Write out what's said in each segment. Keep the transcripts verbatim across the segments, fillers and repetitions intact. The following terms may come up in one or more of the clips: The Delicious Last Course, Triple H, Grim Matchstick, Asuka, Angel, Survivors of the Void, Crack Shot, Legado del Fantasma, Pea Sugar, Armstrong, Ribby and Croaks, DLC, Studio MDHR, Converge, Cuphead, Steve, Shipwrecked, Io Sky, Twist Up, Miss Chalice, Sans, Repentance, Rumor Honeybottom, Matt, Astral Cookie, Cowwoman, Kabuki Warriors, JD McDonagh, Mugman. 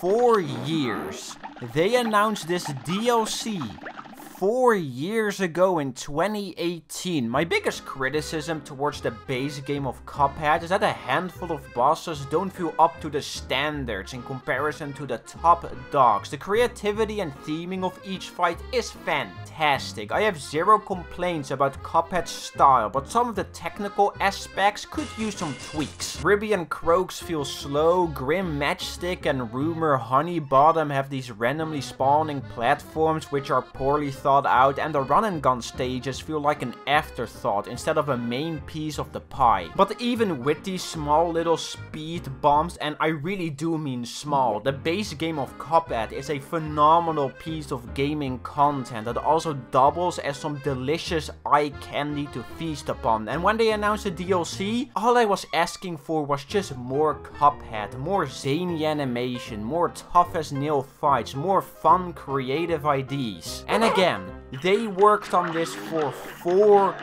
four years. They announced this D L C four years ago in twenty eighteen. My biggest criticism towards the base game of Cuphead is that a handful of bosses don't feel up to the standards in comparison to the top dogs. The creativity and theming of each fight is fantastic. I have zero complaints about Cuphead's style, but some of the technical aspects could use some tweaks. Ribby and Croaks feel slow, Grim Matchstick and Rumor Honeybottom have these randomly spawning platforms which are poorly thought thought out, and the run and gun stages feel like an afterthought instead of a main piece of the pie. But even with these small little speed bumps, and I really do mean small, the base game of Cuphead is a phenomenal piece of gaming content that also doubles as some delicious eye candy to feast upon. And when they announced the D L C, all I was asking for was just more Cuphead, more zany animation, more tough as nail fights, more fun creative ideas. And again, they worked on this for four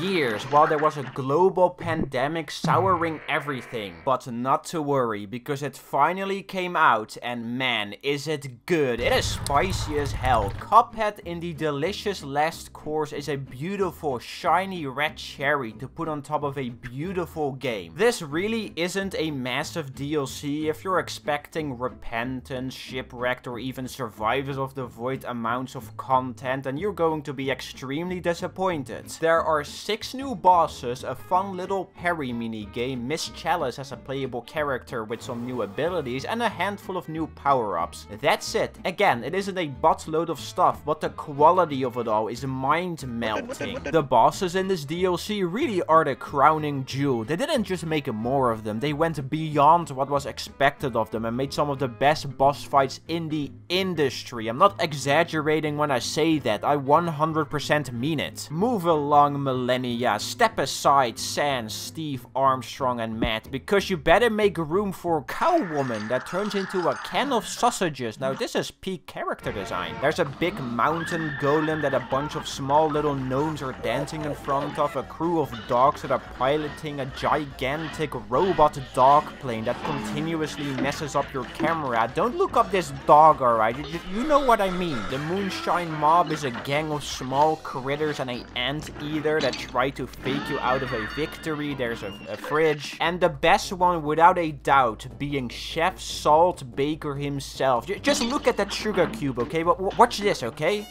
years while there was a global pandemic souring everything. But not to worry, because it finally came out and man, is it good. It is spicy as hell. Cuphead in the delicious last course is a beautiful shiny red cherry to put on top of a beautiful game. This really isn't a massive D L C if you're expecting Repentance, Shipwrecked or even Survivors of the Void amounts of content, and you're going to be extremely disappointed. There are six new bosses, a fun little parry minigame, Miss Chalice as a playable character with some new abilities, and a handful of new power-ups. That's it. Again, it isn't a buttload of stuff, but the quality of it all is mind-melting. The bosses in this D L C really are the crowning jewel. They didn't just make more of them, they went beyond what was expected of them and made some of the best boss fights in the industry. I'm not exaggerating when I say that, I one hundred percent mean it. Move along, millennia. Step aside, Sans, Steve, Armstrong and Matt, because you better make room for Cowwoman that turns into a can of sausages. Now this is peak character design. There's a big mountain golem that a bunch of small little gnomes are dancing in front of, a crew of dogs that are piloting a gigantic robot dog plane that continuously messes up your camera. Don't look up this dog, alright? You, you know what I mean. The moonshine mob is a gang of small critters and an anteater that try to fake you out of a victory. There's a, a fridge. And the best one, without a doubt, being Chef Salt Baker himself. J just look at that sugar cube, okay? But w watch this, okay?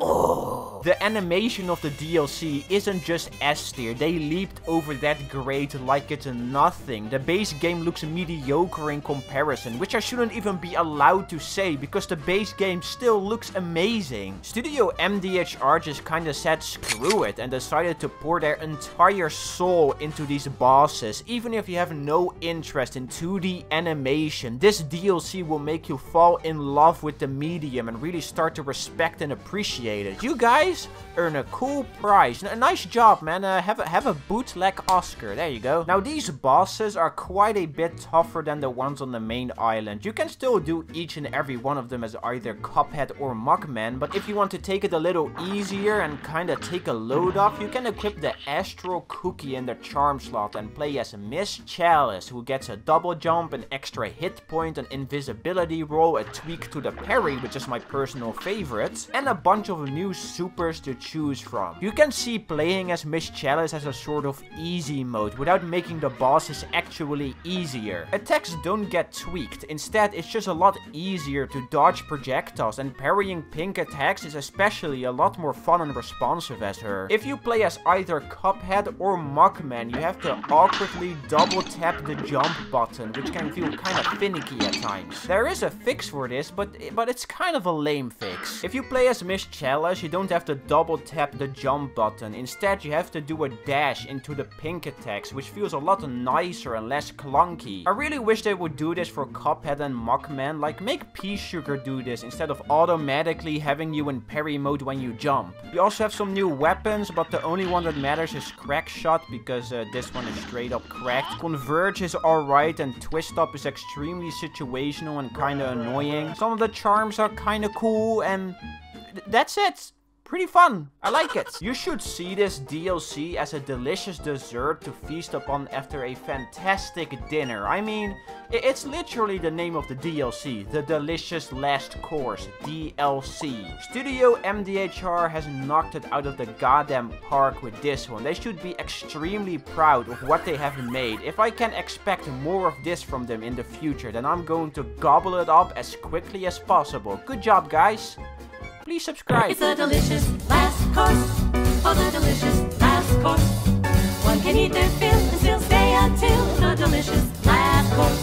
Oh. The animation of the D L C isn't just S tier, they leaped over that grade like it's nothing. The base game looks mediocre in comparison, which I shouldn't even be allowed to say because the base game still looks amazing. Studio M D H R just kinda said screw it and decided to pour their entire soul into these bosses. Even if you have no interest in two D animation, this D L C will make you fall in love with the medium and really start to respect and appreciate it. You guys earn a cool prize. N nice job, man. Uh, have, a, have a bootleg Oscar. There you go. Now, these bosses are quite a bit tougher than the ones on the main island. You can still do each and every one of them as either Cuphead or Mugman, but if you want to take it a little easier and kind of take a load off, you can equip the Astral Cookie in the charm slot and play as Miss Chalice, who gets a double jump, an extra hit point, an invisibility roll, a tweak to the parry, which is my personal favorite, and a bunch of new supers to choose from. You can see playing as Miss Chalice as a sort of easy mode without making the bosses actually easier. Attacks don't get tweaked, instead it's just a lot easier to dodge projectiles, and parrying pink attacks is especially a lot more fun and responsive as her. If you play as either Cuphead or Mugman, you have to awkwardly double tap the jump button, which can feel kind of finicky at times. There is a fix for this, but, but it's kind of a lame fix. If you play as Miss Chalice, you don't have to double tap the jump button. Instead, you have to do a dash into the pink attacks, which feels a lot nicer and less clunky. I really wish they would do this for Cuphead and Mugman. Like, make Pea Sugar do this instead of automatically having you in parry mode when you jump. You also have some new weapons, but the only one that matters is Crack Shot, because uh, this one is straight up cracked. Converge is alright, and Twist Up is extremely situational and kinda annoying. Some of the charms are kinda cool, and that's it. pretty fun. I like it. You should see this D L C as a delicious dessert to feast upon after a fantastic dinner. I mean, it's literally the name of the D L C, the delicious last course, D L C. Studio M D H R has knocked it out of the goddamn park with this one. They should be extremely proud of what they have made. If I can expect more of this from them in the future, then I'm going to gobble it up as quickly as possible. Good job, guys. Please subscribe. It's a delicious last course. Oh, the delicious last course. One can eat their fill and still stay until the delicious last course.